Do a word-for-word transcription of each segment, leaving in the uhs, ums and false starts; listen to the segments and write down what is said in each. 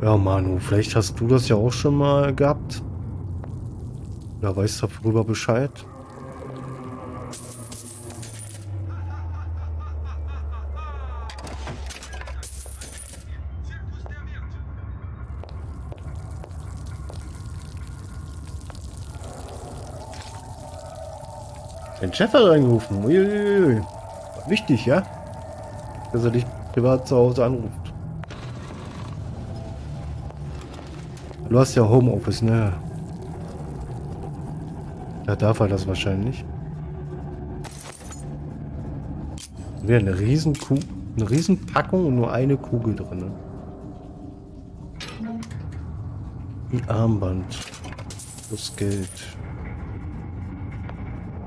Ja, Manu, vielleicht hast du das ja auch schon mal gehabt. Oder weißt darüber Bescheid? Den Chef hat angerufen. Uiuiui. Wichtig, ja? Dass er dich privat zu Hause anruft. Du hast ja Homeoffice, ne? Da darf er das wahrscheinlich. Wäre eine riesen Kuh, eine riesen Packung und nur eine Kugel drin. Ein Armband. Das Geld.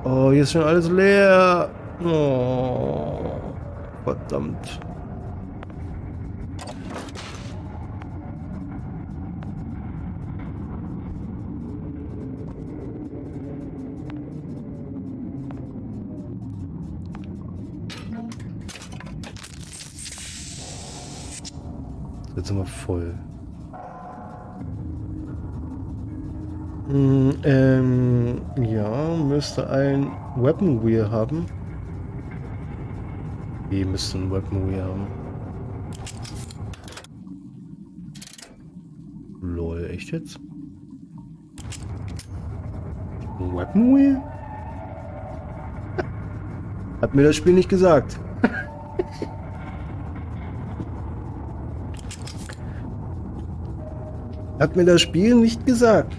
Oh, hier ist schon alles leer. Oh, verdammt. Jetzt sind wir voll. Mm, ähm, ja, müsste ein Weapon Wheel haben. Wir müssen ein Weapon Wheel haben. Lol, echt jetzt? Ein Weapon Wheel? Hat mir das Spiel nicht gesagt. Hat mir das Spiel nicht gesagt.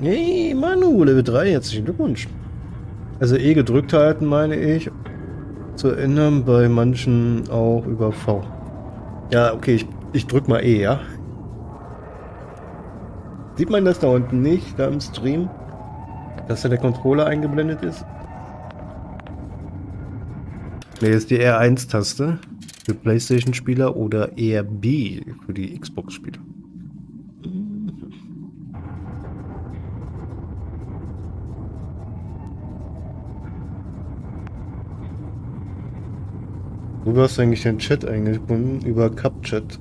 Hey, Manu, Level drei, herzlichen Glückwunsch. Also E gedrückt halten, meine ich, zu ändern, bei manchen auch über V. Ja, okay, ich, ich drück mal E, ja? Sieht man das da unten nicht, da im Stream? Dass da der Controller eingeblendet ist? Ne, ist die R eins Taste für PlayStation-Spieler oder R B für die Xbox-Spieler. Worüber hast du eigentlich den Chat eingebunden? Über Cupchat.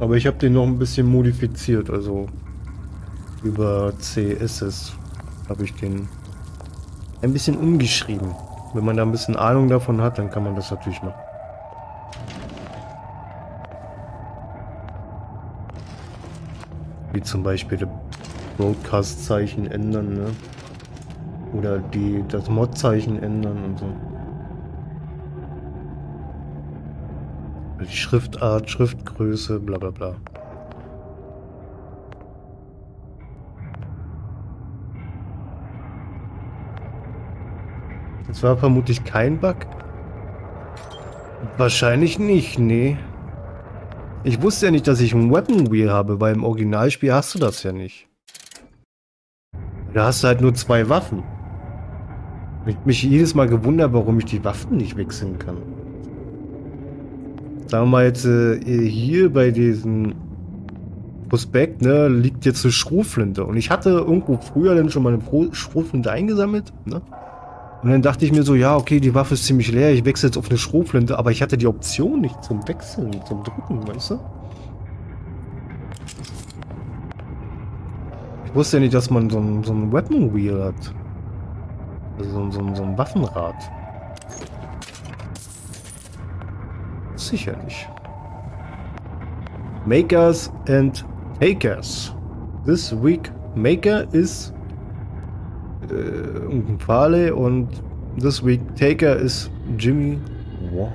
Aber ich habe den noch ein bisschen modifiziert, also über C S S habe ich den ein bisschen umgeschrieben. Wenn man da ein bisschen Ahnung davon hat, dann kann man das natürlich machen. Wie zum Beispiel der Broadcast-Zeichen ändern, ne? Oder die, das Mod-Zeichen ändern und so. Die Schriftart, Schriftgröße, bla bla bla. Das war vermutlich kein Bug. Wahrscheinlich nicht, nee. Ich wusste ja nicht, dass ich ein Weapon Wheel habe, weil im Originalspiel hast du das ja nicht. Da hast du halt nur zwei Waffen. Ich habe mich jedes Mal gewundert, warum ich die Waffen nicht wechseln kann. Sagen wir mal jetzt äh, hier bei diesem Prospekt, ne, liegt jetzt eine Schrotflinte. Und ich hatte irgendwo früher dann schon mal eine Schrotflinte eingesammelt, ne? Und dann dachte ich mir so, ja, okay, die Waffe ist ziemlich leer, ich wechsle jetzt auf eine Schrotflinte, aber ich hatte die Option nicht zum Wechseln, zum Drücken, weißt du? Ich wusste ja nicht, dass man so ein, so ein Weapon Wheel hat. Also so ein, so ein, so ein Waffenrad. Sicher nicht. Makers and Takers. This week Maker ist äh, Pfale und this week Taker ist Jimmy Ward.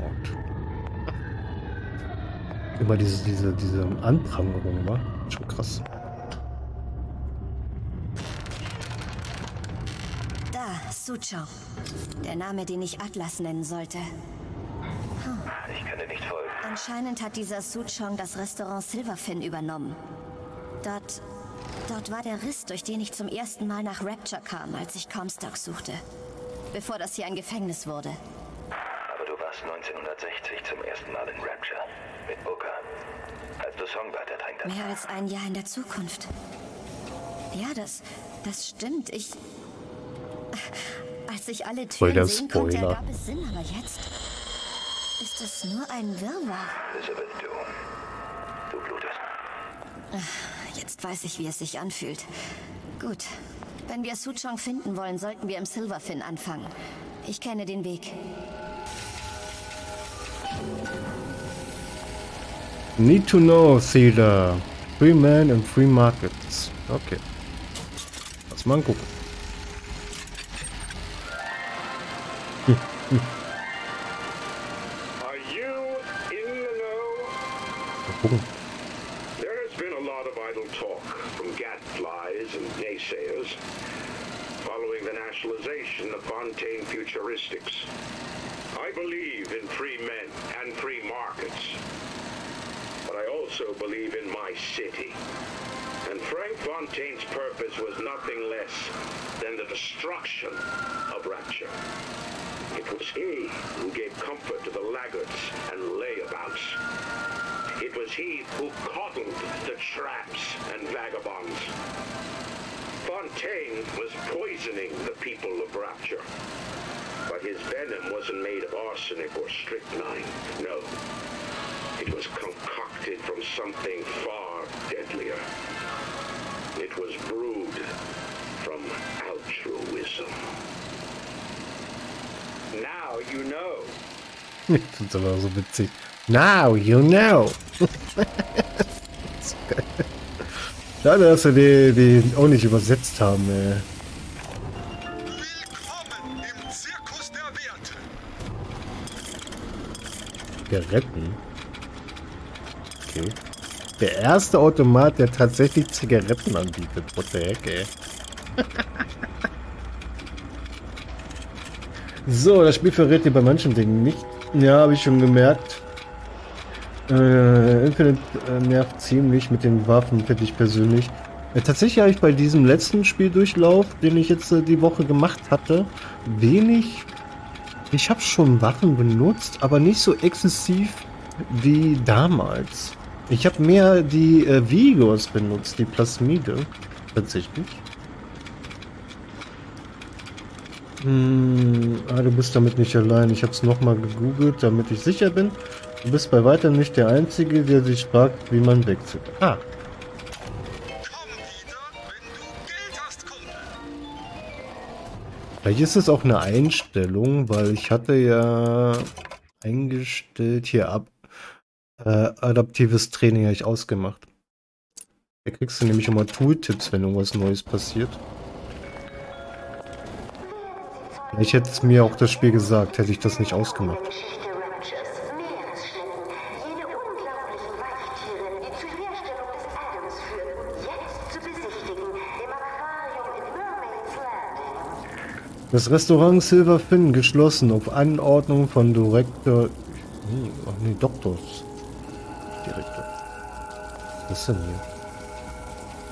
Immer diese, diese, diese Anprangerung, war schon krass. Da, Suchong. Der Name, den ich Atlas nennen sollte. Ich kann dir nicht folgen. Anscheinend hat dieser Suchong das Restaurant Silverfin übernommen. Dort, dort war der Riss, durch den ich zum ersten Mal nach Rapture kam, als ich Comstock suchte. Bevor das hier ein Gefängnis wurde. Aber du warst Atlas neunzehnhundertsechzig zum ersten Mal in Rapture mit Booker, als du Songbird ertränkt hast. Mehr als ein Jahr in der Zukunft. Ja, das, das stimmt. Ich, als ich alle Türen sehen konnte, ergab es Sinn, aber jetzt ist es nur ein Wirrwarr. Elizabeth, du, du blutest. Jetzt weiß ich, wie es sich anfühlt. Gut. Wenn wir Suchong finden wollen, sollten wir im Silverfin anfangen. Ich kenne den Weg. Need to know, Sida. Free men and free markets. Okay. Lass mal gucken. Are you in the know? Mal gucken. There has been a lot of idle talk from gadflies and naysayers following the nationalization of Fontaine futuristics. I believe in free men and free markets. But I also believe in my city. And Frank Fontaine's purpose was nothing less than the destruction of Rapture. It was he who gave comfort to the laggards and layabouts. It was he who coddled the traps and vagabonds. Fontaine was poisoning the people of Rapture. But his venom wasn't made of arsenic or strychnine, no. It was concocted from something far deadlier. It was brewed from altruism. Now you know. Ich find's aber so witzig. Now you know. Schade, dass wir die, die auch nicht übersetzt haben, ey. Willkommen im Zirkus der Werte. Der Retten? Okay. Der erste Automat, der tatsächlich Zigaretten anbietet. What the heck, ey. So, das Spiel verrät dir bei manchen Dingen nicht. Ja, habe ich schon gemerkt. Äh, Infinite äh, nervt ziemlich mit den Waffen, finde ich persönlich. Äh, tatsächlich habe ich bei diesem letzten Spieldurchlauf, den ich jetzt äh, die Woche gemacht hatte, wenig... Ich habe schon Waffen benutzt, aber nicht so exzessiv wie damals. Ich habe mehr die äh, Vigors benutzt, die Plasmide, tatsächlich. Hm, ah, du bist damit nicht allein. Ich habe es nochmal gegoogelt, damit ich sicher bin. Du bist bei weitem nicht der Einzige, der sich fragt, wie man wechselt. Ah. Komm wieder, wenn du Geld hast, Kumpel. Vielleicht ist es auch eine Einstellung, weil ich hatte ja eingestellt hier ab. Äh, adaptives Training habe ich ausgemacht. Da kriegst du nämlich immer Tooltips, wenn irgendwas Neues passiert. Ich hätte es mir auch das Spiel gesagt, hätte ich das nicht ausgemacht. Das Restaurant Silverfin geschlossen auf Anordnung von Direktor... Hm, ach nee, Doktors. Direktor. Was ist denn hier?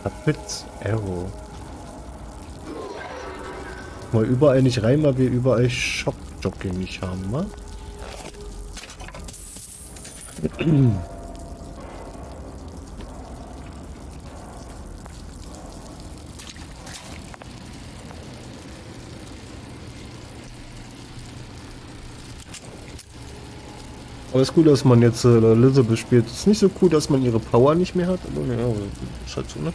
Rapids Arrow. Mal überall nicht rein, weil wir überall Shock-Jogging nicht haben, wa? Aber es ist cool, dass man jetzt äh, Elizabeth spielt. Es ist nicht so cool, dass man ihre Power nicht mehr hat. Aber ja, ist halt so, ne?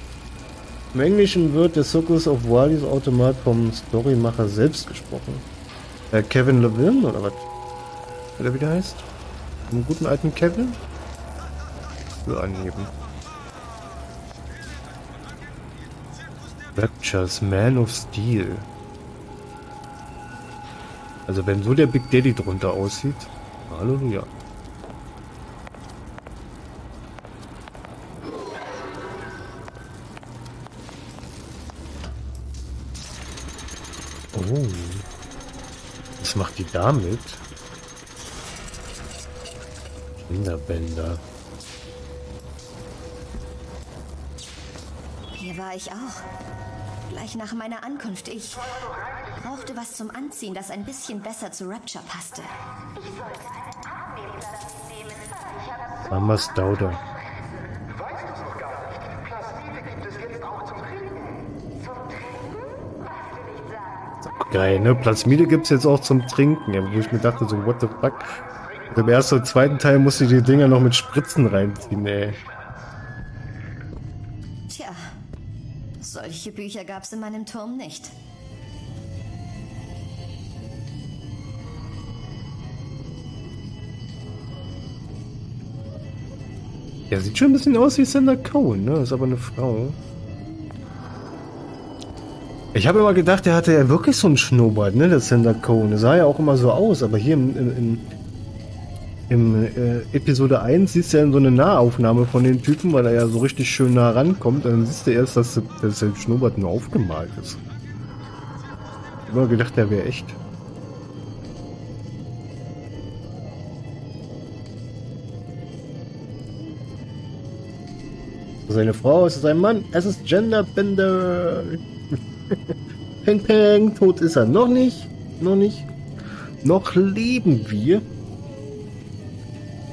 Im Englischen wird der Circus of Wildys Automat vom Storymacher selbst gesprochen. Äh, Kevin Levin, oder was? Oder wie der heißt? Einen guten alten Kevin? So anheben. Raptures, Man of Steel. Also wenn so der Big Daddy drunter aussieht. Halleluja. Oh. Was macht die damit? Kinderbänder. Hier war ich auch. Gleich nach meiner Ankunft. Ich brauchte was zum Anziehen, das ein bisschen besser zu Rapture passte. Ich sollte einen Abnehmler nehmen. Ich habe Mamas Dauder. Du weißt es noch gar nicht. Plasmide gibt es jetzt auch zum Trinken. Zum Trinken? Was will ich sagen? Geil, ne? Plasmide gibt es jetzt auch zum Trinken. Ja, wo ich mir dachte, so, what the fuck? Und im ersten und zweiten Teil musste ich die Dinger noch mit Spritzen reinziehen, ey. Tja, solche Bücher gab's in meinem Turm nicht. Ja, sieht schon ein bisschen aus wie Sander Cohen, ne? Ist aber eine Frau. Ich habe immer gedacht, der hatte ja wirklich so einen Schnurrbart, ne? Der Sander Cohen. Der sah ja auch immer so aus, aber hier im... im, im Im äh, Episode eins siehst du ja so eine Nahaufnahme von den Typen, weil er ja so richtig schön nah rankommt. Dann siehst du erst, dass, dass der Schnurrbart nur aufgemalt ist. Ich hab immer gedacht, der wäre echt. Ist das eine Frau? Ist das ein Mann? Es ist Genderbender. Peng Peng, tot ist er. Noch nicht. Noch nicht. Noch leben wir.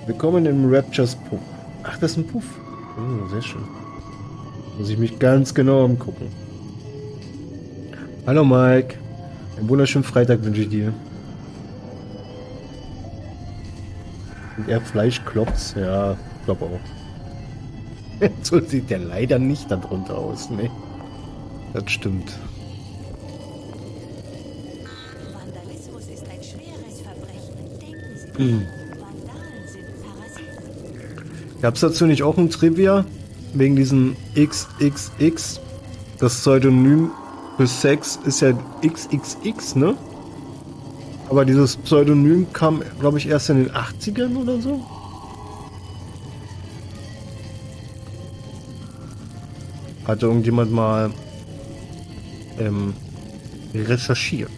Willkommen im Raptures Puff. Ach, das ist ein Puff. Oh, sehr schön. Muss ich mich ganz genau umgucken. Hallo Mike. Einen wunderschönen Freitag wünsche ich dir. Und er Fleischklops? Ja, ich glaube auch. So sieht der leider nicht darunter aus, ne? Das stimmt. Vandalismus ist ein schweres Verbrechen. Denken Sie. Mm. Gab es dazu nicht auch ein Trivia? Wegen diesem X X X? Das Pseudonym für Sex ist ja X X X, ne? Aber dieses Pseudonym kam, glaube ich, erst in den achtzigern oder so? Hatte irgendjemand mal ähm, recherchiert.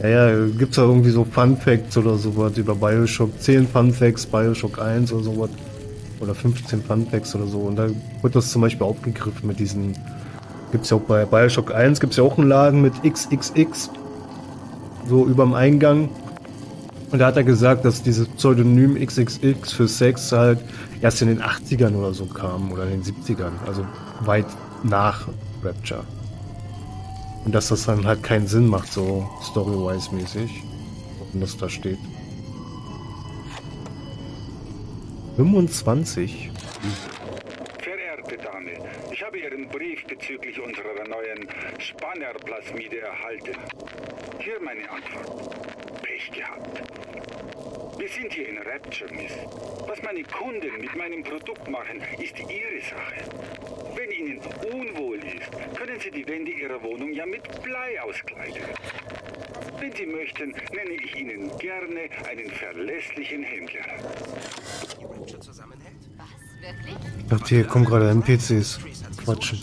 Ja, ja, gibt's ja irgendwie so Fun Facts oder sowas über Bioshock, zehn Fun Facts, Bioshock eins oder sowas, oder fünfzehn Fun Facts oder so, und da wird das zum Beispiel aufgegriffen mit diesen, gibt's ja auch bei Bioshock eins, gibt's ja auch einen Laden mit X X X, so überm Eingang, und da hat er gesagt, dass dieses Pseudonym X X X für Sex halt erst in den achtzigern oder so kam, oder in den siebzigern, also weit nach Rapture. Und dass das dann halt keinen Sinn macht, so Story-wise-mäßig. Und das da steht. fünfundzwanzig? Verehrte Dame, ich habe Ihren Brief bezüglich unserer neuen Spannerplasmide erhalten. Hier meine Antwort. Pech gehabt. Wir sind hier in Rapture, Miss. Was meine Kunden mit meinem Produkt machen, ist Ihre Sache. Wenn Ihnen unwohl ist, können Sie die Wände Ihrer Wohnung ja mit Blei auskleiden. Wenn Sie möchten, nenne ich Ihnen gerne einen verlässlichen Händler. Ich dachte, hier kommen gerade N P Cs. Quatschen.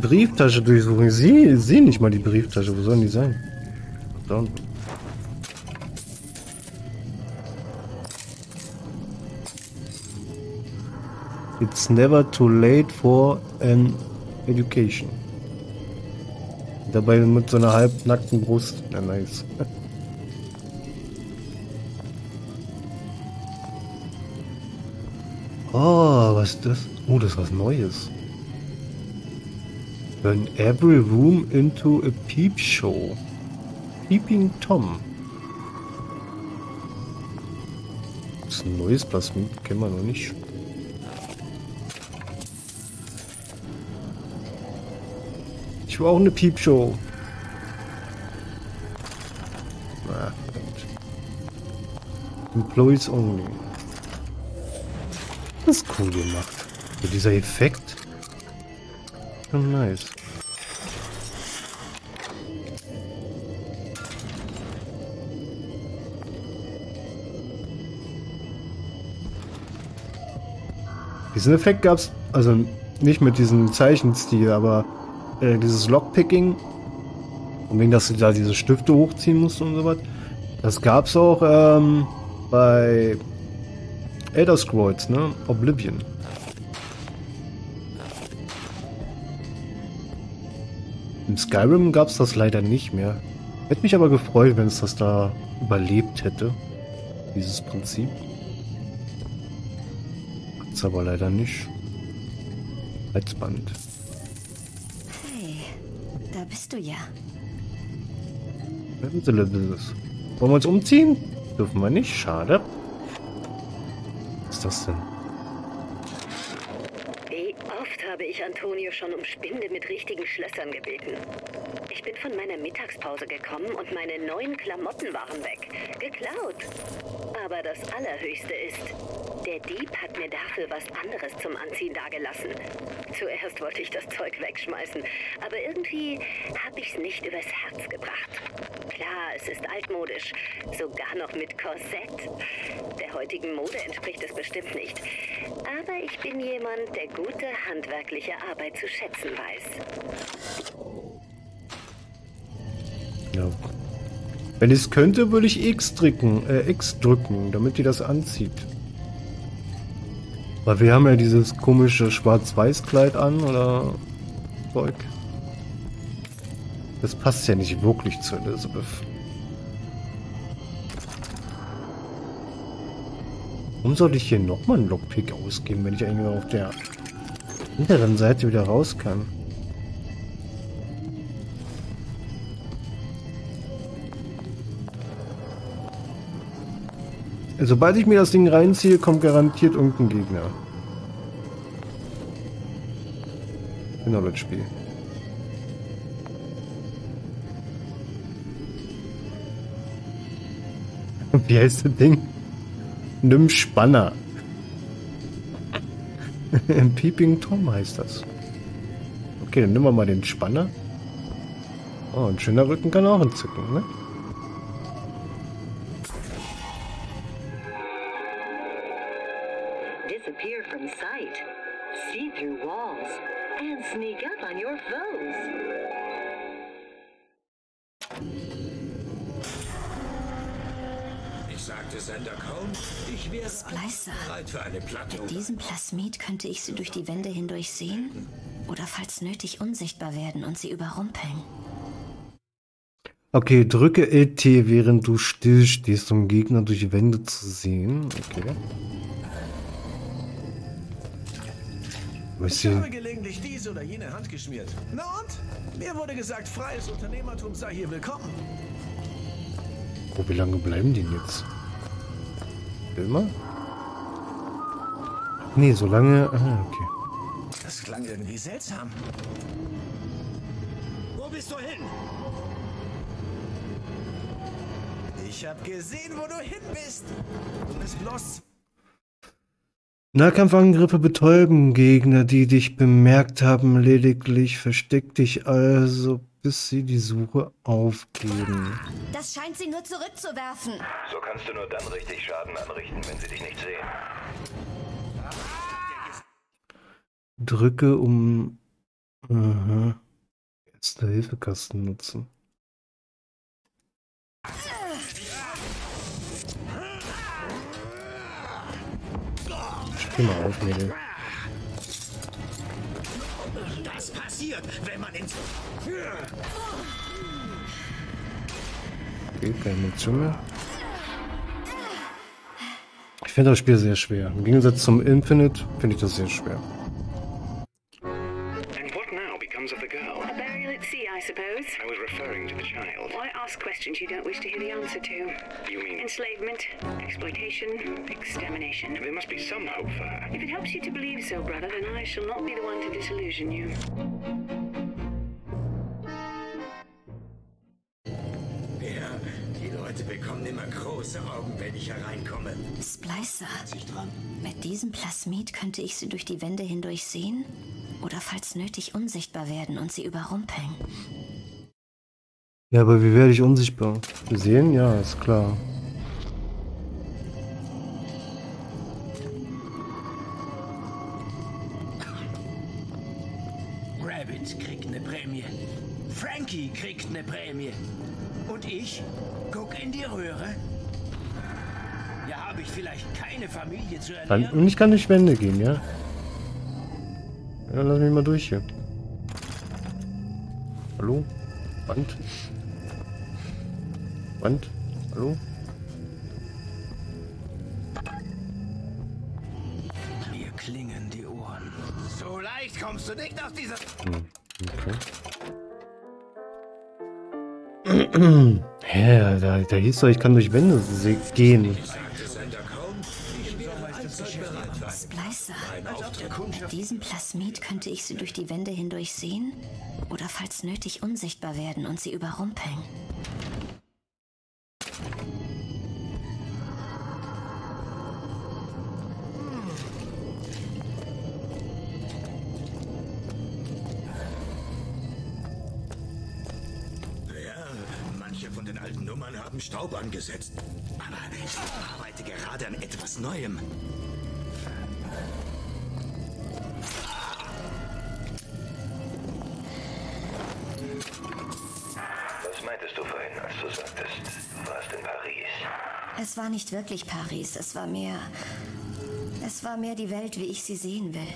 Brieftasche durchsuchen. Sie sehen nicht mal die Brieftasche. Wo sollen die sein? Verdammt. It's never too late for an education. Dabei mit so einer halbnackten Brust. Ja, nice. Oh, was ist das? Oh, das ist was Neues. Turn every room into a peep show. Peeping Tom. Das ist ein neues Plasmid, kennen wir noch nicht. Ich brauche eine Piepshow. Ah, Employees only. Das ist cool gemacht. So, dieser Effekt. Schon nice. Diesen Effekt gab's also nicht mit diesem Zeichenstil, aber äh, dieses Lockpicking, und wegen, dass du da diese Stifte hochziehen musst und so was. Das gab's auch ähm, bei Elder Scrolls, ne? Oblivion. Im Skyrim gab's das leider nicht mehr. Hätte mich aber gefreut, wenn es das da überlebt hätte. Dieses Prinzip. Hat's aber leider nicht. Als Band. Hey, da bist du ja. Wollen wir uns umziehen? Dürfen wir nicht, schade. Was ist das denn? Wie oft habe ich Antonio schon um Spinde mit richtigen Schlössern gebeten. Ich bin von meiner Mittagspause gekommen und meine neuen Klamotten waren weg. Geklaut. Aber das Allerhöchste ist, der Dieb hat mir dafür was anderes zum Anziehen dagelassen. Zuerst wollte ich das Zeug wegschmeißen, aber irgendwie habe ich es nicht übers Herz gebracht. Klar, es ist altmodisch, sogar noch mit Korsett. Der heutigen Mode entspricht es bestimmt nicht. Aber ich bin jemand, der gute handwerkliche Arbeit zu schätzen weiß. Ja. Wenn ich es könnte, würde ich X drücken, äh, X drücken, damit die das anzieht. Weil wir haben ja dieses komische Schwarz-Weiß-Kleid an, oder Zeug. Das passt ja nicht wirklich zu Elizabeth. Warum sollte ich hier nochmal einen Lockpick ausgeben, wenn ich eigentlich auf der hinteren Seite wieder raus kann? Sobald ich mir das Ding reinziehe, kommt garantiert irgendein Gegner. Genau das Spiel. Wie heißt das Ding? Nimm Spanner. Im Peeping Tom heißt das. Okay, dann nehmen wir mal den Spanner. Oh, ein schöner Rücken kann auch entzücken, ne? Disappear from sight, see through walls and sneak up on your foes. Sagte Sander Cohen, ich wäre bereit für eine Platte. Mit diesem Plasmid könnte ich sie durch die Wände hindurch sehen oder falls nötig unsichtbar werden und sie überrumpeln. Okay, drücke L T, während du still stehst, um Gegner durch die Wände zu sehen. Okay. Ich habe gelegentlich diese oder jene Hand geschmiert. Na und? Mir wurde gesagt, freies Unternehmertum sei hier willkommen. Oh, wie lange bleiben die jetzt? Immer? Nee, so lange. Ah, okay. Das klang irgendwie seltsam. Wo bist du hin? Ich hab gesehen, wo du hin bist. Du bist bloß. Nahkampfangriffe betäuben Gegner, die dich bemerkt haben. Lediglich versteck dich also, bis sie die Suche aufgeben. Das scheint sie nur zurückzuwerfen. So kannst du nur dann richtig Schaden anrichten, wenn sie dich nicht sehen. Drücke um... Aha. Erste Hilfekasten nutzen. Spiel mal auf, Mädel. Das passiert, wenn man ins... Okay, keine Zunge. Ich finde das Spiel sehr schwer. Im Gegensatz zum Infinite finde ich das sehr schwer. And what now becomes of the girl? A burial at sea, I suppose. I was referring to the child. Why ask questions you don't wish to hear the answer to? You mean enslavement, exploitation, extermination? There must be some hope for her. If it helps you to believe so, brother, then I shall not be the one to disillusion you. Bekommen immer große Augen, wenn ich hereinkomme. Splicer. Mit diesem Plasmid könnte ich sie durch die Wände hindurch sehen oder falls nötig unsichtbar werden und sie überrumpeln. Ja, aber wie werde ich unsichtbar? Sehen? Ja, ist klar. Rabbit kriegt eine Prämie. Frankie kriegt eine Prämie. Und ich guck in die Röhre. Ja, habe ich vielleicht keine Familie zu ernähren. Und ich kann durch Wände gehen, ja? Ja, lass mich mal durch hier. Hallo? Wand? Wand? Hallo? Mir klingen die Ohren. So leicht kommst du nicht aus dieser... Hm. Okay. Hä, da, da hieß doch, ich kann durch Wände gehen. Splicer. Mit diesem Plasmid könnte ich sie durch die Wände hindurch sehen oder falls nötig unsichtbar werden und sie überrumpeln. Staub angesetzt. Aber ich arbeite gerade an etwas Neuem. Was meintest du vorhin, als du sagtest, du warst in Paris? Es war nicht wirklich Paris. Es war mehr... Es war mehr die Welt, wie ich sie sehen will.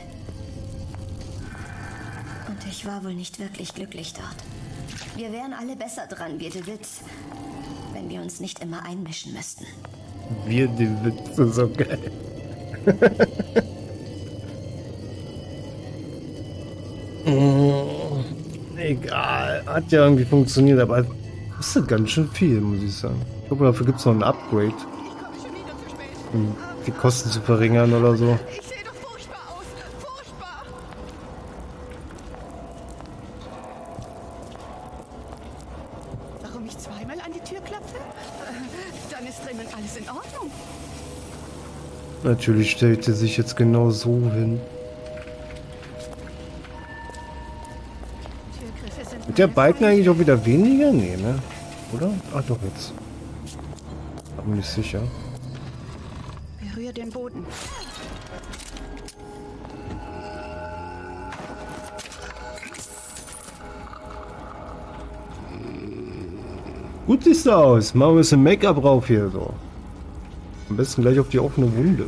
Und ich war wohl nicht wirklich glücklich dort. Wir wären alle besser dran, wir de Witz. Wenn wir uns nicht immer einmischen müssten. Wir die Witze so geil. Oh, egal, hat ja irgendwie funktioniert, aber kostet ganz schön viel, muss ich sagen. Ich glaube, dafür gibt es noch ein Upgrade. Um die Kosten zu verringern oder so. Natürlich stellt sie sich jetzt genau so hin. Mit der Balken eigentlich auch wieder weniger? Nee, ne? Oder? Ach doch, jetzt. Aber nicht sicher. Berühr den Boden. Gut siehst du aus. Machen wir ein bisschen Make-up drauf hier so. Am besten gleich auf die offene Wunde.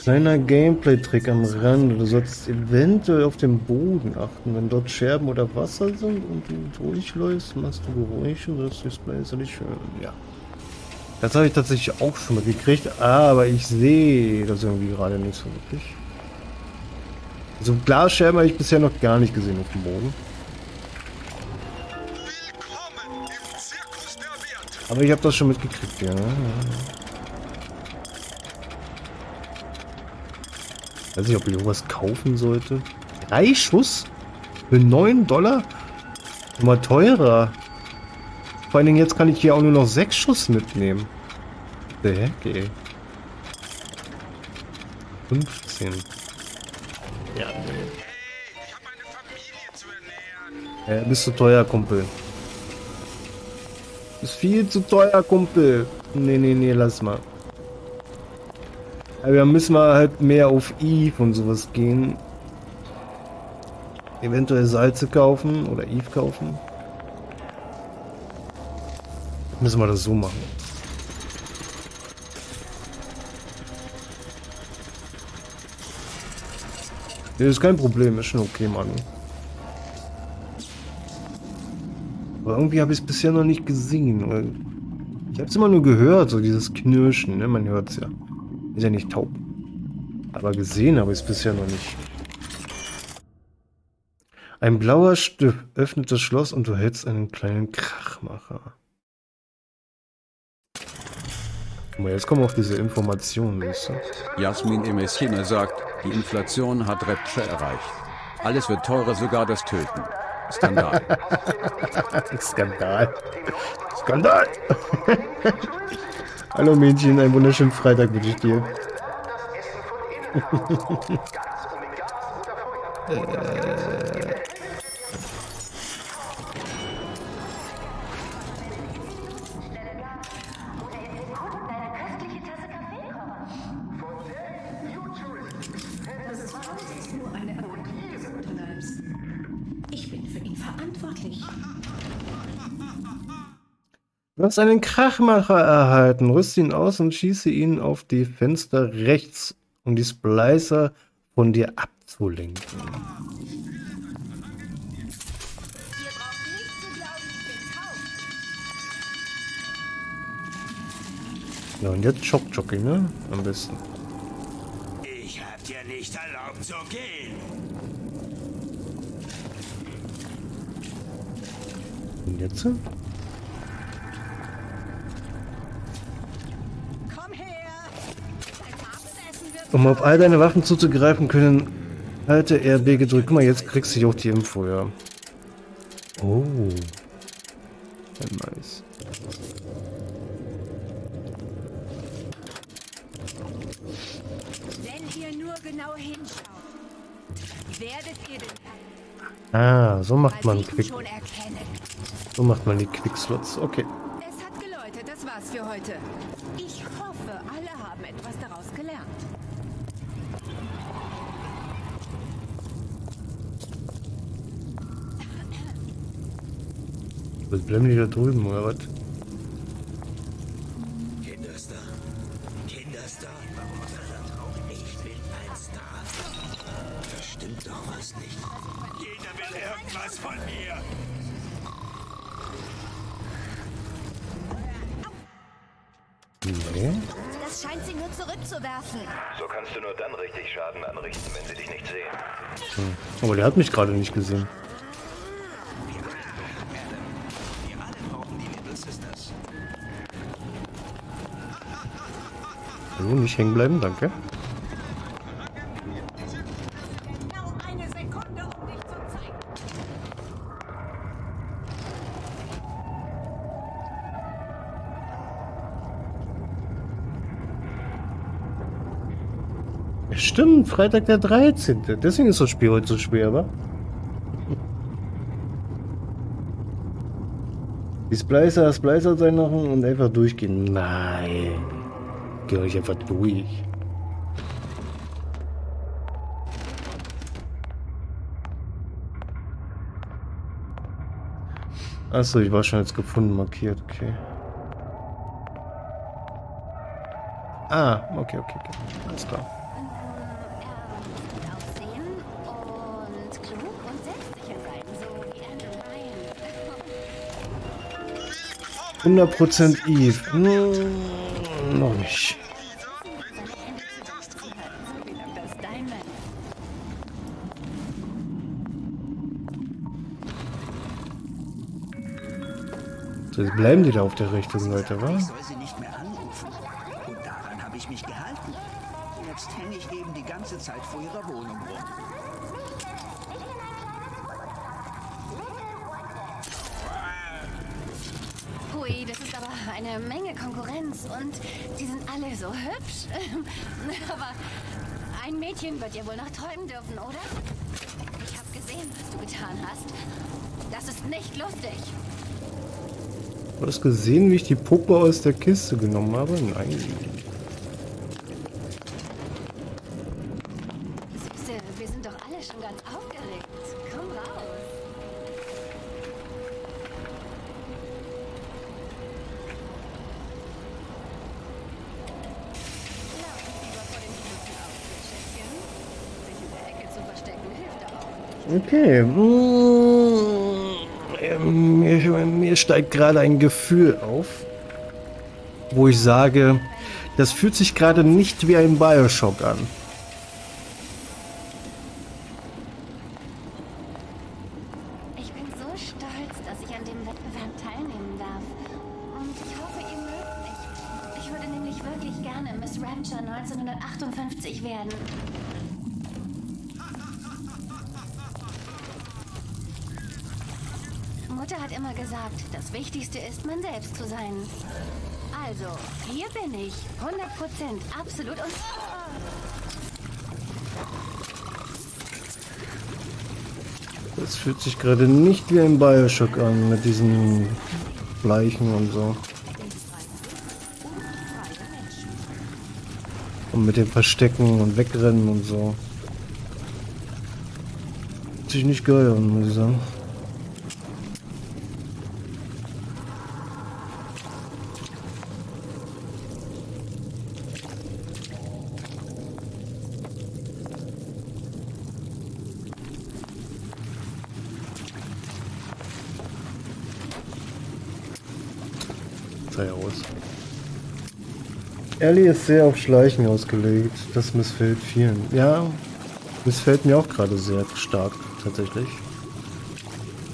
Kleiner Gameplay-Trick am Rand. Du solltest eventuell auf den Boden achten. Wenn dort Scherben oder Wasser sind und du durchläufst, machst du Geräusche, das Display ist ja nicht schön. Ja. Das habe ich tatsächlich auch schon mal gekriegt, aber ich sehe das irgendwie gerade nicht so wirklich. So also Glasscherben habe ich bisher noch gar nicht gesehen auf dem Boden. Aber ich habe das schon mitgekriegt, ja. Weiß nicht, ob ich irgendwas kaufen sollte. Drei Schuss? Für neun Dollar? Immer teurer. Vor allen Dingen jetzt kann ich hier auch nur noch sechs Schuss mitnehmen. The heck, ey. fünfzehn. Ja, nee. Äh, bist du teuer, Kumpel. Ist viel zu teuer, Kumpel. Nee, nee, nee, lass mal. Aber dann müssen wir halt mehr auf Eve und sowas gehen. Eventuell Salze kaufen oder Eve kaufen. Müssen wir das so machen. Nee, ist kein Problem, ist schon okay, Mann. Aber irgendwie habe ich es bisher noch nicht gesehen. Ich habe es immer nur gehört, so dieses Knirschen, ne? Man hört es ja. Ist ja nicht taub. Aber gesehen habe ich es bisher noch nicht. Ein blauer Stift öffnet das Schloss und du hältst einen kleinen Krachmacher. Guck mal, jetzt kommen auch diese Informationen, weißt du? Jasmin Emeshina sagt, die Inflation hat Rapture erreicht. Alles wird teurer, sogar das Töten. Skandal. Skandal. Skandal. Hallo Mädchen, einen wunderschönen Freitag wünsche ich dir. äh. Du hast einen Krachmacher erhalten. Rüste ihn aus und schieße ihn auf die Fenster rechts, um die Splicer von dir abzulenken. Ja, und jetzt Chock-Jockey, ne? Am besten. Ich hab dir nicht erlaubt zu gehen. Und jetzt? Komm her. Um auf all deine Waffen zuzugreifen können, halte R B gedrückt. Guck mal, jetzt kriegst du dich auch die Info, ja. Oh. Ja, nice. Genau hinschauen. Werdet ihr denn... Ah, so macht man Quick. So macht man die Quickslots. Okay. Es hat geläutet, das war's für heute. Ich hoffe, alle haben etwas daraus gelernt. Was bleiben die da drüben, oder was? So kannst du nur dann richtig Schaden anrichten, wenn sie dich nicht sehen. Hm. Aber der hat mich gerade nicht gesehen. So, nicht hängen bleiben, danke. Stimmt, Freitag der dreizehnte Deswegen ist das Spiel heute so schwer, wa? Die Splicer, Splicer sein machen und einfach durchgehen. Nein. Geh euch einfach durch. Achso, ich war schon jetzt gefunden, markiert, okay. Ah, okay, okay, okay. Alles klar. hundert Prozent Eve. Hm, noch nicht. So, jetzt bleiben die da auf der Richtung, Leute, wa? Ich soll sie nicht mehr anrufen. Und daran habe ich mich gehalten. Jetzt hänge ich eben die ganze Zeit vor ihrer Wohnung rum. Das ist aber eine Menge Konkurrenz und die sind alle so hübsch. Aber ein Mädchen wird ihr wohl noch träumen dürfen, oder? Ich habe gesehen, was du getan hast. Das ist nicht lustig. Du hast gesehen, wie ich die Puppe aus der Kiste genommen habe? Nein. Süße, wir sind doch alle schon ganz aufgeregt. Komm raus. Okay, mir, mir steigt gerade ein Gefühl auf, wo ich sage, das fühlt sich gerade nicht wie ein Bioshock an. Ich bin so stolz, dass ich an dem Wettbewerb teilnehmen darf. Und ich hoffe, ihr mögt mich. Ich würde nämlich wirklich gerne Miss Rapture neunzehnhundertachtundfünfzig werden. Mutter hat immer gesagt, das Wichtigste ist, man selbst zu sein. Also, hier bin ich. hundert Prozent, absolut und... Das fühlt sich gerade nicht wie ein Bioshock an, mit diesen Leichen und so. Und mit dem Verstecken und Wegrennen und so. Fühlt sich nicht geil an, muss ich sagen. Polizei aus. Ellie ist sehr auf Schleichen ausgelegt. Das missfällt vielen. Ja, missfällt mir auch gerade sehr stark, tatsächlich.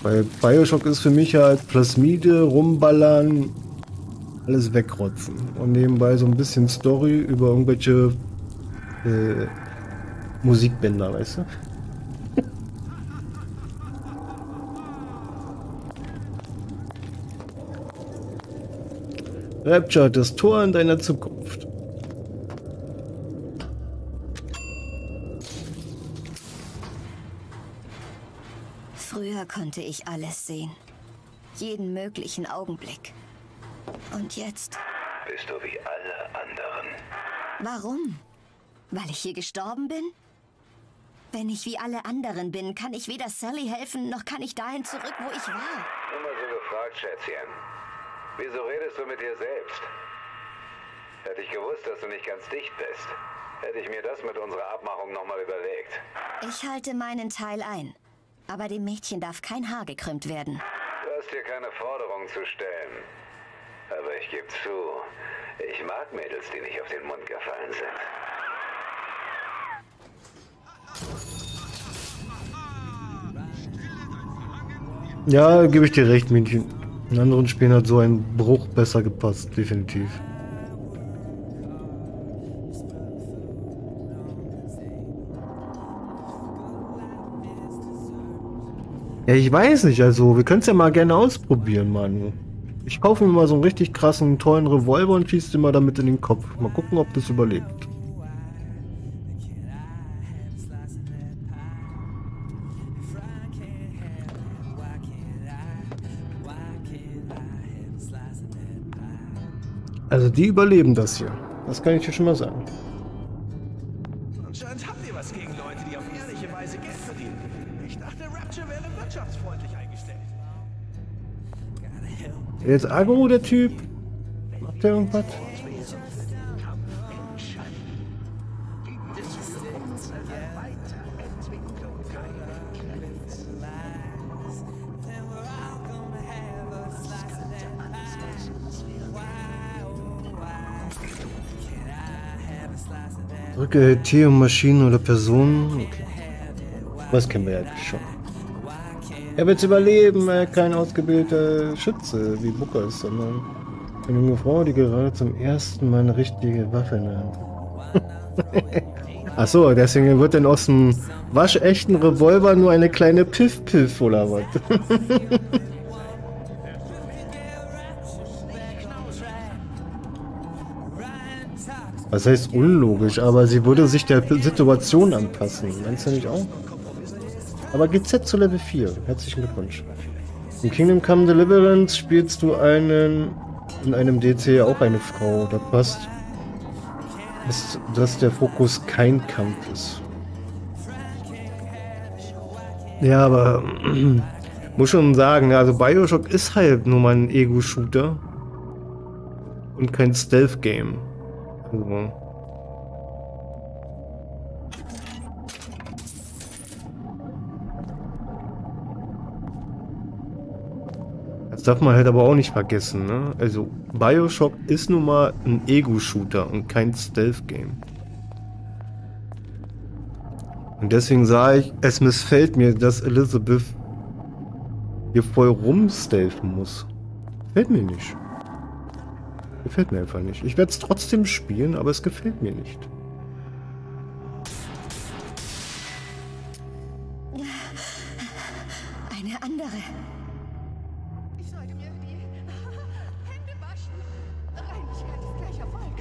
Weil Bioshock ist für mich halt Plasmide, rumballern, alles wegrotzen. Und nebenbei so ein bisschen Story über irgendwelche äh, Musikbänder, weißt du? Rapture, das Tor in deiner Zukunft. Früher konnte ich alles sehen. Jeden möglichen Augenblick. Und jetzt? Bist du wie alle anderen. Warum? Weil ich hier gestorben bin? Wenn ich wie alle anderen bin, kann ich weder Sally helfen, noch kann ich dahin zurück, wo ich war. Immer so gefragt, Schätzchen. Wieso redest du mit dir selbst? Hätte ich gewusst, dass du nicht ganz dicht bist, hätte ich mir das mit unserer Abmachung nochmal überlegt. Ich halte meinen Teil ein, aber dem Mädchen darf kein Haar gekrümmt werden. Du hast dir keine Forderung zu stellen. Aber ich gebe zu, ich mag Mädels, die nicht auf den Mund gefallen sind. Ja, gebe ich dir recht, Mädchen. In anderen Spielen hat so ein Bruch besser gepasst, definitiv. Ja, ich weiß nicht, also wir können es ja mal gerne ausprobieren, Manu. Ich kaufe mir mal so einen richtig krassen, tollen Revolver und schieße immer damit in den Kopf. Mal gucken, ob das überlebt. Also die überleben das hier. Das kann ich dir schon mal sagen. Anscheinend habt ihr was gegen Leute, die auf ehrliche Weise Geld verdienen. Ich dachte, Rapture wäre wirtschaftsfreundlich eingestellt. Jetzt aggro, der Typ. Macht der irgendwas? Drücke T, um Maschinen oder Personen. Okay. Das kennen wir ja schon. Er wird überleben, er kein ausgebildeter Schütze wie Booker ist, sondern eine junge Frau, die gerade zum ersten Mal eine richtige Waffe in der Hand hat. Achso, deswegen wird denn aus dem waschechten Revolver nur eine kleine Piff-Piff oder was? Was heißt unlogisch, aber sie würde sich der Situation anpassen. Meinst du nicht auch? Aber G Z zu Level vier. Herzlichen Glückwunsch. In Kingdom Come Deliverance spielst du einen in einem D C auch eine Frau. Da passt, dass, dass der Fokus kein Kampf ist. Ja, aber muss schon sagen, also Bioshock ist halt nur mal ein Ego-Shooter und kein Stealth-Game. So. Das darf man halt aber auch nicht vergessen, ne? Also Bioshock ist nun mal ein Ego-Shooter und kein Stealth-Game. Und deswegen sage ich, es missfällt mir, dass Elizabeth hier voll rumstealthen muss. Fällt mir nicht. Gefällt mir einfach nicht. Ich werde es trotzdem spielen, aber es gefällt mir nicht. Eine andere. Ich sollte mir die Hände waschen. Reinigkeit ist gleich Erfolg.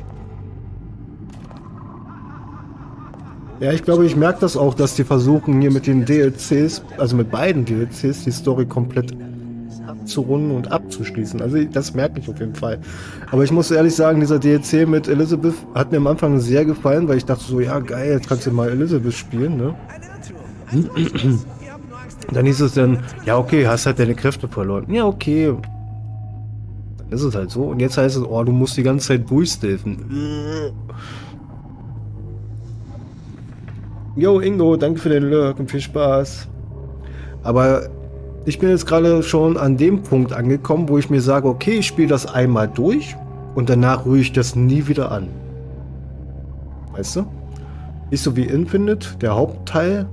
Ja, ich glaube, ich merke das auch, dass die versuchen, hier mit den D L Cs, also mit beiden D L Cs, die Story komplett abzurunden und abzuschließen. Also das merke ich auf jeden Fall. Aber ich muss ehrlich sagen, dieser D L C mit Elizabeth hat mir am Anfang sehr gefallen, weil ich dachte so, ja geil, jetzt kannst du mal Elizabeth spielen, ne? Dann hieß es dann, ja okay, hast halt deine Kräfte verloren. Ja okay. Dann ist es halt so. Und jetzt heißt es, oh, du musst die ganze Zeit durchstealthen. Yo Ingo, danke für den Lurk und viel Spaß. Aber Ich bin jetzt gerade schon an dem Punkt angekommen, wo ich mir sage, okay, ich spiele das einmal durch und danach rühre ich das nie wieder an. Weißt du? Nicht so wie Infinite, der Hauptteil.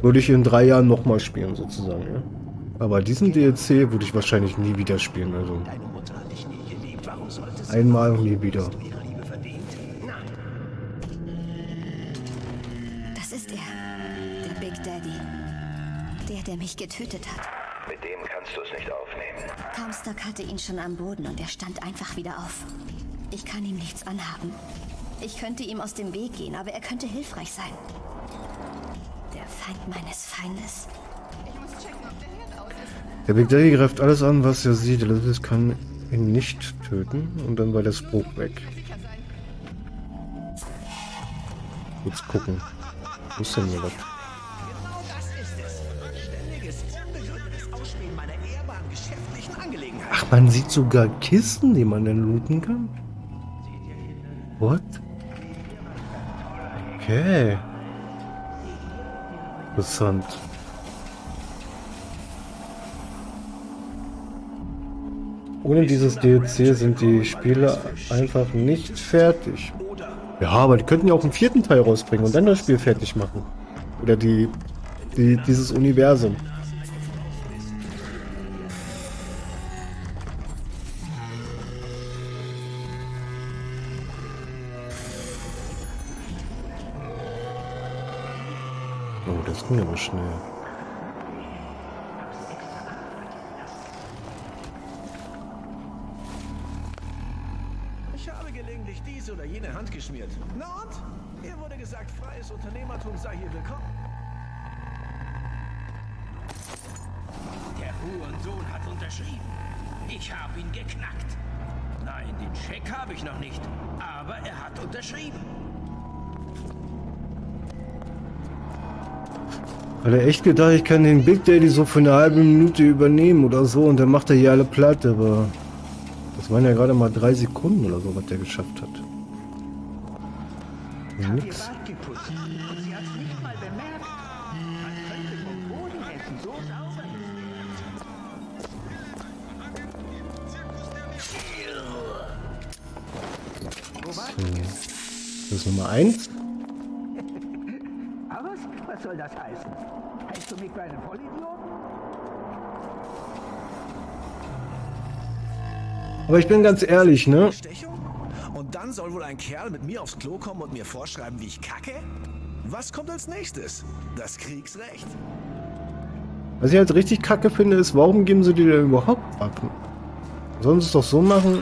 Würde ich in drei Jahren nochmal spielen, sozusagen. Ja? Aber diesen D L C würde ich wahrscheinlich nie wieder spielen. Also einmal und nie wieder. Das ist er, der Big Daddy. Der, der mich getötet hat. Mit dem kannst du es nicht aufnehmen. Comstock hatte ihn schon am Boden und er stand einfach wieder auf. Ich kann ihm nichts anhaben. Ich könnte ihm aus dem Weg gehen, aber er könnte hilfreich sein. Der Feind meines Feindes. Ich muss checken, ob der Herd aus ist. Der Big Daddy greift alles an, was er sieht. Das kann ihn nicht töten. Und dann war der Spruch weg. Jetzt gucken. Wo ist denn hier was? Ach, man sieht sogar Kisten, die man dann looten kann. What? Okay. Interessant. Ohne dieses D L C sind die Spiele einfach nicht fertig. Ja, aber die könnten ja auch einen vierten Teil rausbringen und dann das Spiel fertig machen. Oder die, die dieses Universum. Das ging aber schnell. Ich habe gelegentlich diese oder jene Hand geschmiert. Na und? Mir wurde gesagt, freies Unternehmertum sei hier willkommen. Der Hurensohn hat unterschrieben. Ich habe ihn geknackt. Nein, den Scheck habe ich noch nicht. Aber er hat unterschrieben. Hat er echt gedacht, ich kann den Big Daddy so für eine halbe Minute übernehmen oder so und dann macht er hier alle platt, aber das waren ja gerade mal drei Sekunden oder so, was der geschafft hat. Ja, nix. So. Das ist Nummer eins. Was soll das heißen? Heißt du mich bei einem Vollidioten? Aber ich bin ganz ehrlich, ne? Und dann soll wohl ein Kerl mit mir aufs Klo kommen und mir vorschreiben, wie ich kacke? Was kommt als nächstes? Das Kriegsrecht. Was ich halt richtig kacke finde, ist, warum geben sie dir denn überhaupt Waffen? Sollen sie es doch so machen,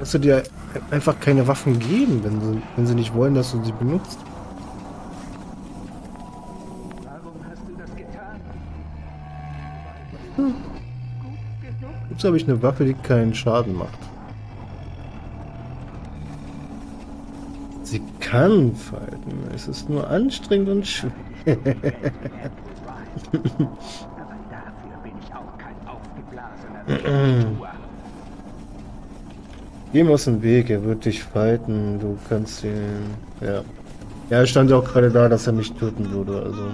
dass sie dir einfach keine Waffen geben, wenn sie, wenn sie nicht wollen, dass du sie benutzt. Jetzt habe ich eine Waffe, die keinen Schaden macht. Sie kann fighten. Es ist nur anstrengend und schwer. Aber dafür bin ich auch kein aufgeblasener. Geh mal aus dem Weg, er wird dich fighten. Du kannst ihn. Ja. Ja, er stand ja auch gerade da, dass er mich töten würde, also.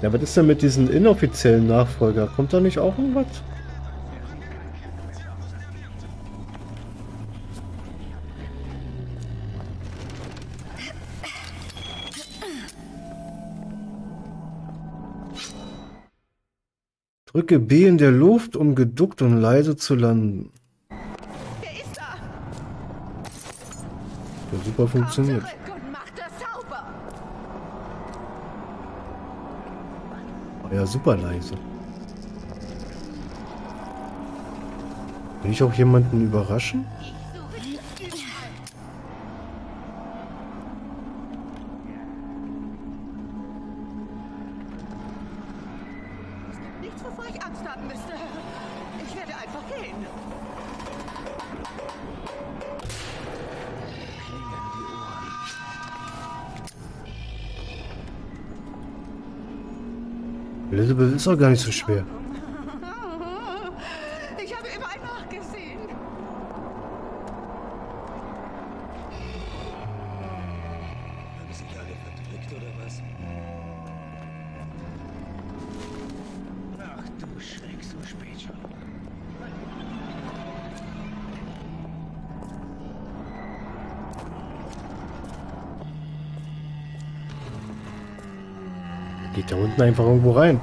Ja, was ist denn mit diesen inoffiziellen Nachfolger? Kommt da nicht auch irgendwas? Drücke B in der Luft, um geduckt und leise zu landen. Der ist da. Ja, super funktioniert. Ja, super leise. Will ich auch jemanden überraschen? Nichts, wovor ich Angst haben müsste. Ich werde einfach gehen. Elizabeth ist auch gar nicht so schwer. Ich habe überall nachgesehen. später. Geht da unten einfach irgendwo rein.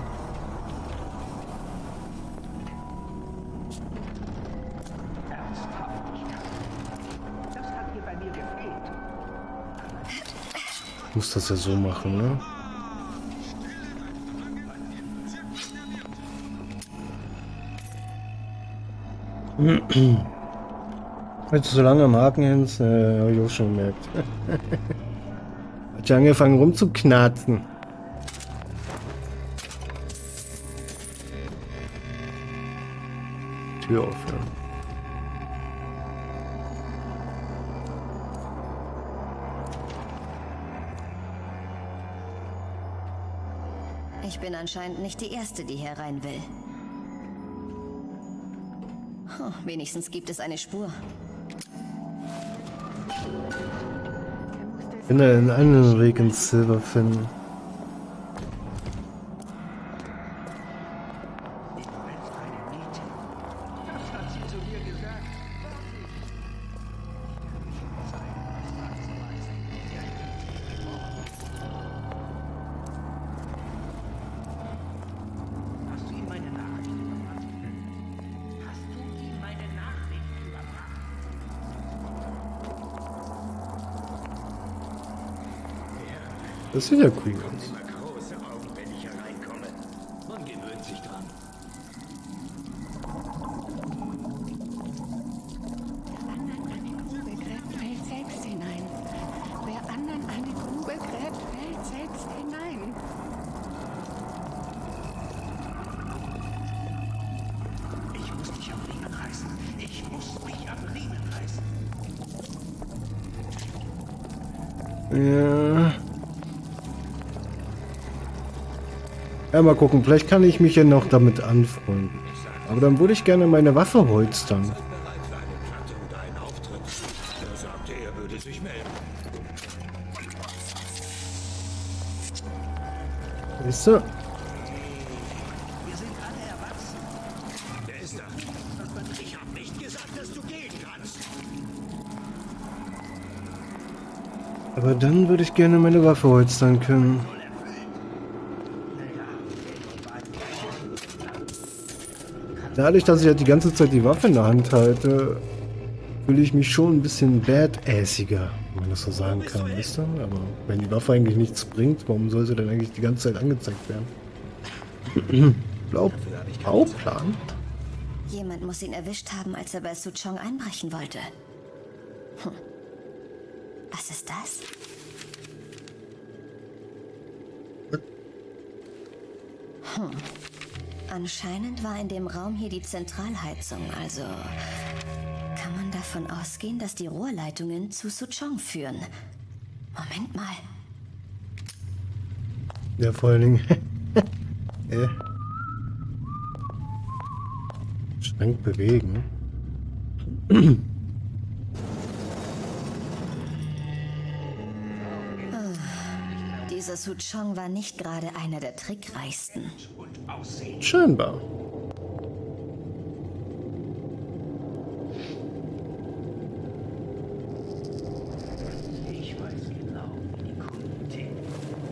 Ich muss das ja so machen, ne? Wenn du so lange am Haken hängst, äh, habe ich auch schon gemerkt. Hat ja angefangen rumzuknarzen. Tür auf, ja. Ich bin anscheinend nicht die Erste, die hier rein will. Oh, wenigstens gibt es eine Spur. Ich finde einen anderen Weg ins Silverfin. Das sieht ja cool aus. Man gewöhnt sich dran. Wer anderen eine Grube gräbt, fällt selbst hinein. Wer anderen eine Grube gräbt, fällt selbst hinein. Ich muss dich am Riemen reißen. Ich muss mich am Riemen reißen. Ja. Ja, mal gucken, vielleicht kann ich mich ja noch damit anfreunden. Aber dann würde ich gerne meine Waffe holstern. Weißt du? Aber dann würde ich gerne meine Waffe holstern können. Dadurch, dass ich halt die ganze Zeit die Waffe in der Hand halte, fühle ich mich schon ein bisschen badassiger, wenn man das so sagen kann, weißt du? Aber wenn die Waffe eigentlich nichts bringt, warum soll sie dann eigentlich die ganze Zeit angezeigt werden? Blau, Bauplan? Jemand muss ihn erwischt haben, als er bei Suchong einbrechen wollte. Hm. Was ist das? Hm. Anscheinend war in dem Raum hier die Zentralheizung, also kann man davon ausgehen, dass die Rohrleitungen zu Suchong führen. Moment mal. Ja, vor allen Dingen. äh. Schrank bewegen. Dieser Suchong war nicht gerade einer der trickreichsten. Schönbar. Ich weiß genau, wie die Kunden ticken.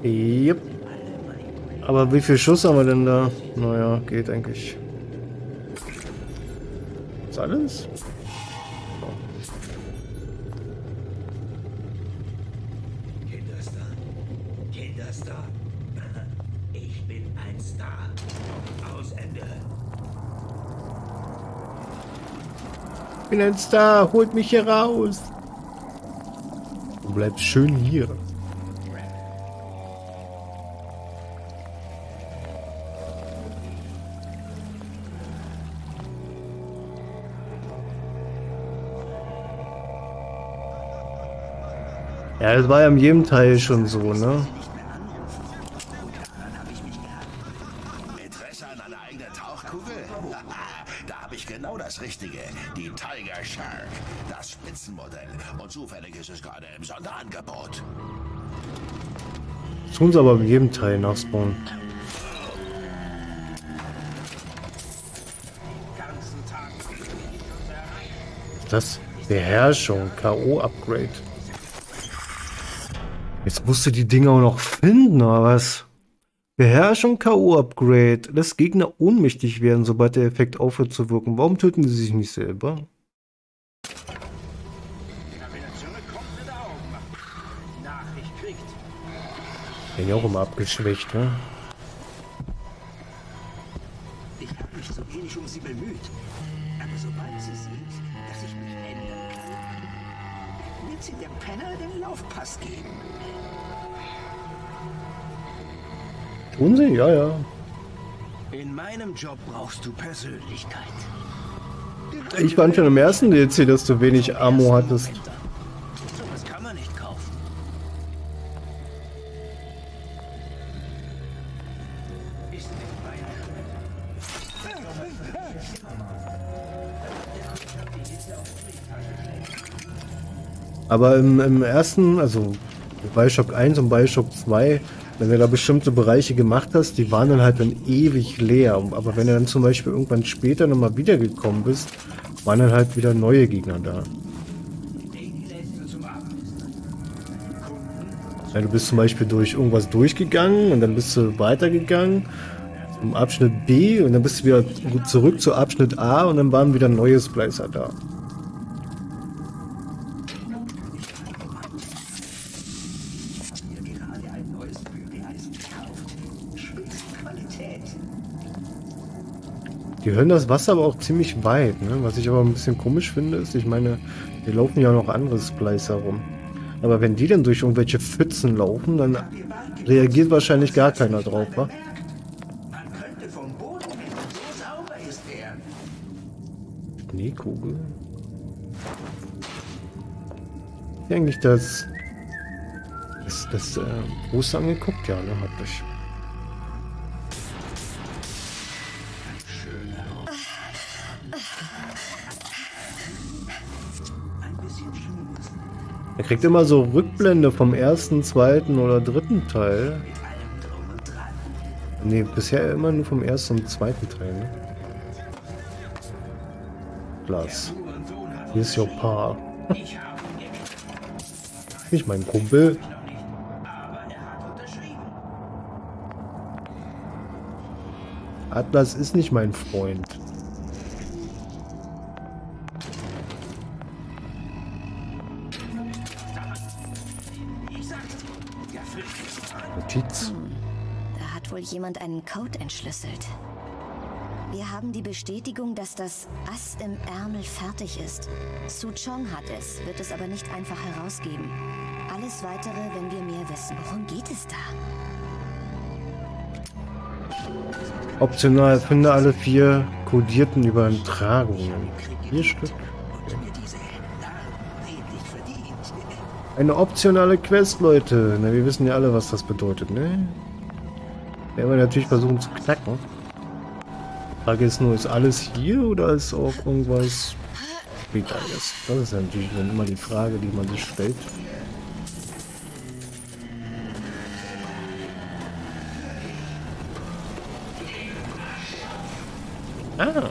Yep. Aber wie viel Schuss haben wir denn da? Naja, geht eigentlich. Ist alles? Ich bin ein Star, holt mich hier raus. Du bleibst schön hier. Ja, das war ja in jedem Teil schon so, ne? Richtige, die Tiger Shark, das Spitzenmodell, und zufällig ist es gerade im Sonderangebot. Das tun sie aber mit jedem Teil nachspawnen. das? Beherrschung, K O-Upgrade. Jetzt musst du die Dinger auch noch finden, oder was? Beherrschung, K O-Upgrade. Lässt Gegner ohnmächtig werden, sobald der Effekt aufhört zu wirken. Warum töten sie sich nicht selber? Bin ja auch immer abgeschwächt, ne? Ich habe mich so wenig um sie bemüht. Aber sobald sie sieht, dass ich mich ändere, wird sie der Penner den Laufpass geben. Tun sie? Ja, ja. In meinem Job brauchst du Persönlichkeit. Ich fand schon im ersten D L C, dass du wenig Ammo hattest. Aber im, im ersten, also Bioshock eins und Bioshock zwei, wenn du da bestimmte Bereiche gemacht hast, die waren dann halt dann ewig leer. Aber wenn du dann zum Beispiel irgendwann später nochmal wiedergekommen bist, waren dann halt wieder neue Gegner da. Ja, du bist zum Beispiel durch irgendwas durchgegangen und dann bist du weitergegangen zum Abschnitt B und dann bist du wieder zurück zu Abschnitt A und dann waren wieder neue Splicer da. Wir hören das Wasser aber auch ziemlich weit, ne? Was ich aber ein bisschen komisch finde, ist, ich meine, hier laufen ja noch andere Splicer rum. Aber wenn die dann durch irgendwelche Pfützen laufen, dann reagiert wahrscheinlich gar keiner drauf, wa? Schneekugel? Ist eigentlich das... Das, das äh, große angeguckt? Ja, ne? Hab ich. Er kriegt immer so Rückblende vom ersten, zweiten oder dritten Teil. Ne, bisher immer nur vom ersten und zweiten Teil. Ne? Glas. Hier ist Joppa. Nicht mein Kumpel. Atlas ist nicht mein Freund. Da hat wohl jemand einen Code entschlüsselt. Wir haben die Bestätigung, dass das Ass im Ärmel fertig ist. Suchong hat es, wird es aber nicht einfach herausgeben. Alles Weitere, wenn wir mehr wissen. Worum geht es da? Optional, finde alle vier kodierten Übertragungen. Vier Stück. Eine optionale Quest, Leute. Na, wir wissen ja alle, was das bedeutet, ne? Werden wir natürlich versuchen zu knacken. Frage ist nur, ist alles hier oder ist auch irgendwas später ist? Das ist ja natürlich dann immer die Frage, die man sich stellt. Ah!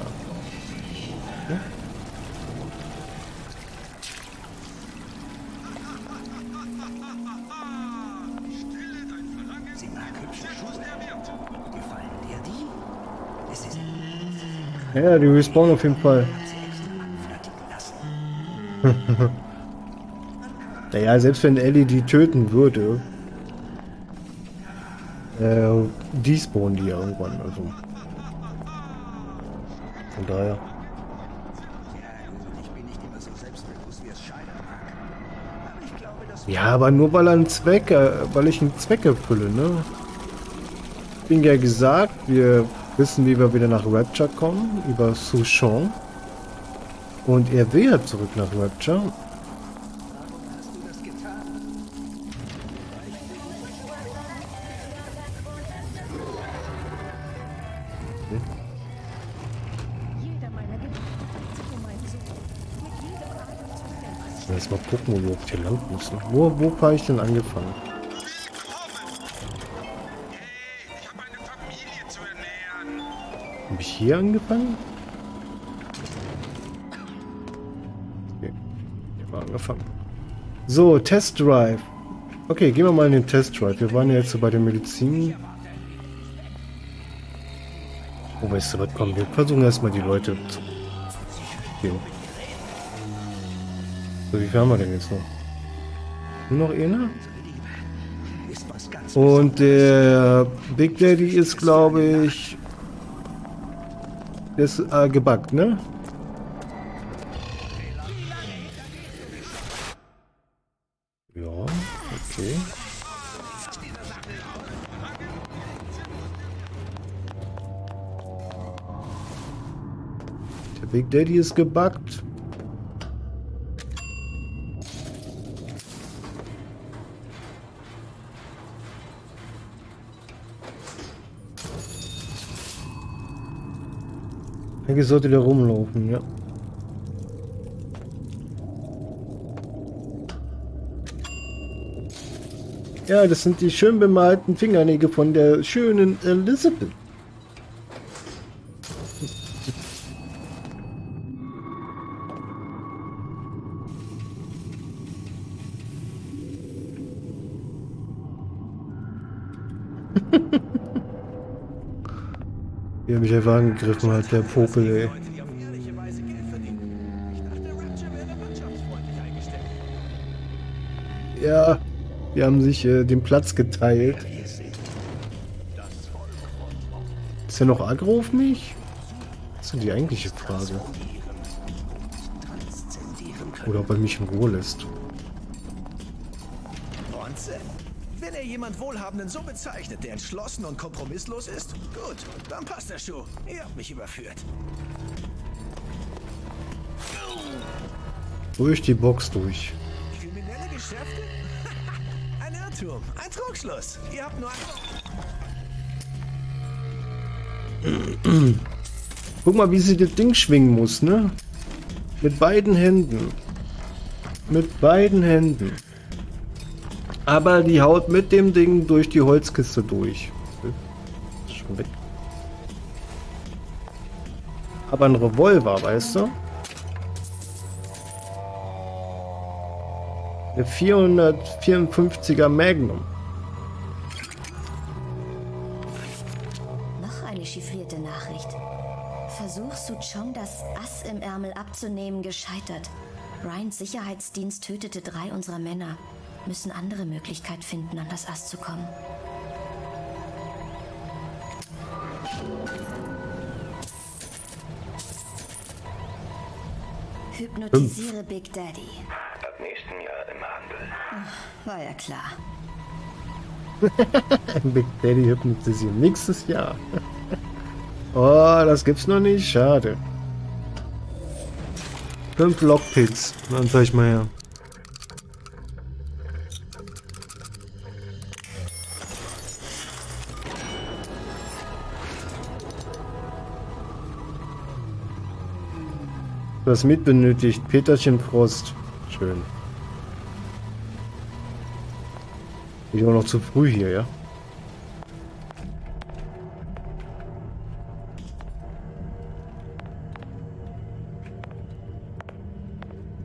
Ja, die respawnen auf jeden Fall. Naja, selbst wenn Ellie die töten würde, äh, die spawnen die ja irgendwann, also. Von daher. Ja, aber nur weil er einen Zweck, äh, weil ich einen Zweck erfülle, ne? Ich bin ja gesagt, wir wissen, wie wir wieder nach Rapture kommen, über Suchong. Und er will ja zurück nach Rapture. Hm. Jetzt mal gucken, wo wir auf die Land müssen. Wo, wo war ich denn angefangen? Habe ich hier angefangen? angefangen. So, Test Drive. Okay, gehen wir mal in den Test Drive. Wir waren ja jetzt so bei der Medizin. Oh, weißt du was, komm, wir versuchen erstmal die Leute zu... Okay. So, wie viel haben wir denn jetzt noch? Nur noch eine? Und der Big Daddy ist, glaube ich... Der ist äh, gebackt, ne? Ja, okay. Der Big Daddy ist gebackt. Eigentlich sollte der rumlaufen, ja. Ja, das sind die schön bemalten Fingernägel von der schönen Elizabeth. Die haben mich einfach angegriffen, halt der Popel, ey. Ja, die haben sich äh, den Platz geteilt. Ist der noch aggro auf mich? Das ist die eigentliche Frage. Oder ob er mich in Ruhe lässt. Wenn er jemand Wohlhabenden so bezeichnet, der entschlossen und kompromisslos ist, gut, dann passt der Schuh. Ihr habt mich überführt. Durch die Box durch. Kriminelle Geschäfte? Ein Irrtum, ein Trugschluss. Ihr habt nur ein... Guck mal, wie sie das Ding schwingen muss, ne? Mit beiden Händen. Mit beiden Händen. Aber die haut mit dem Ding durch die Holzkiste durch. Ist schon weg. Aber ein Revolver, weißt du? Der vierhundertvierundfünfziger Magnum. Noch eine chiffrierte Nachricht. Versuch Suchong das Ass im Ärmel abzunehmen, gescheitert. Ryans Sicherheitsdienst tötete drei unserer Männer. Müssen andere Möglichkeit finden, an das Ass zu kommen. Hypnotisiere hm. Big Daddy. Ab nächsten Jahr im Handel. Ach, war ja klar. Big Daddy hypnotisieren. Nächstes Jahr. Oh, das gibt's noch nicht. Schade. Fünf Lockpicks. Dann zeig ich mal her. Was mit benötigt? Peterchen Frost. Schön. Ich war noch zu früh hier, ja?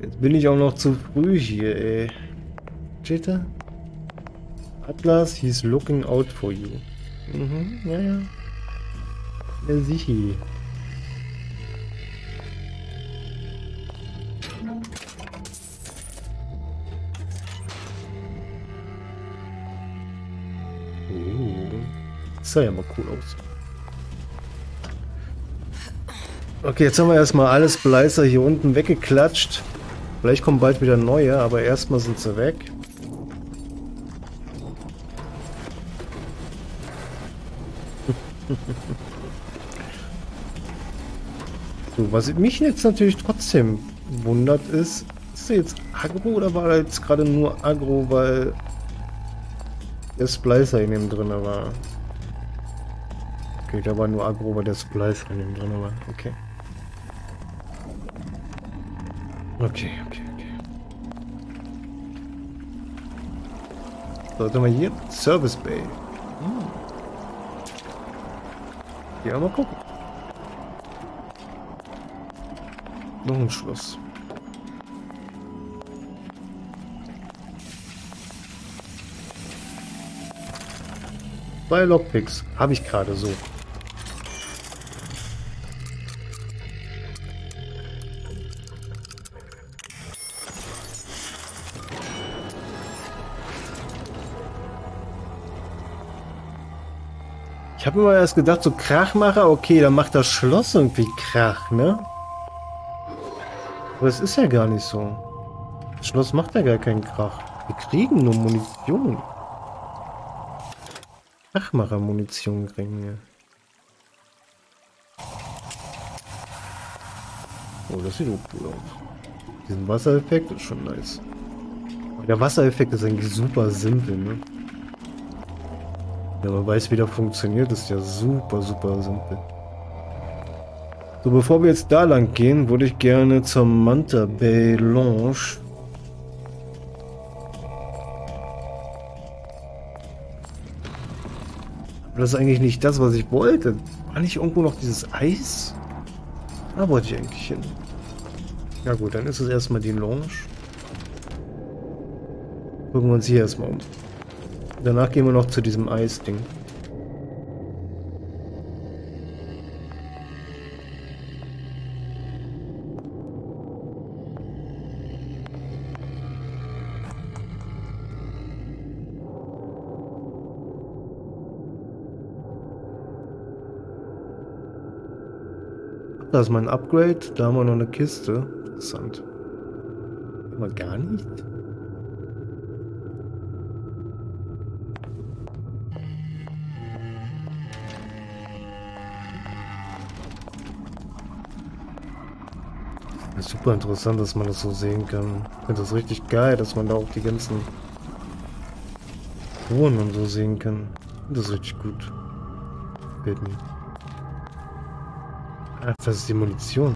Jetzt bin ich auch noch zu früh hier, ey. Jitter? Atlas, he's looking out for you. Mhm, ja, ja. Ja, sicher. Das sah ja mal cool aus. Okay, jetzt haben wir erstmal alles Bleißer hier unten weggeklatscht. Vielleicht kommen bald wieder neue, aber erstmal sind sie weg. So, was mich jetzt natürlich trotzdem wundert ist, ist er jetzt aggro oder war er jetzt gerade nur aggro, weil der Splicer in dem drin war? Okay, da war nur aggro, weil der Splice in dem drin war. Okay. Okay, okay, okay. So, dann haben wir hier Service Bay. Hm. Ja, mal gucken. Noch ein Schloss. Zwei Lockpicks habe ich gerade so. Ich habe immer erst gedacht, so Krachmacher, okay, dann macht das Schloss irgendwie Krach, ne? Aber es ist ja gar nicht so. Das Schloss macht ja gar keinen Krach. Wir kriegen nur Munition. Krachmacher-Munition kriegen wir. Oh, das sieht auch gut aus. Diesen Wassereffekt ist schon nice. Der Wassereffekt ist eigentlich super simpel, ne? Ja, man weiß, wie das funktioniert, ist ja super, super simpel. So, bevor wir jetzt da lang gehen, würde ich gerne zur Manta Bay Lounge. Aber das ist eigentlich nicht das, was ich wollte. War nicht irgendwo noch dieses Eis? Da wollte ich eigentlich hin. Ja gut, dann ist es erstmal die Lounge. Gucken wir uns hier erstmal um. Danach gehen wir noch zu diesem Eisding. Da ist mein Upgrade. Da haben wir noch eine Kiste. Interessant. Aber gar nicht. Super interessant, dass man das so sehen kann. Ich finde das richtig geil, dass man da auch die ganzen Ruhen und so sehen kann. Das ist richtig gut. Gefällt mir. Ach, das ist die Munition.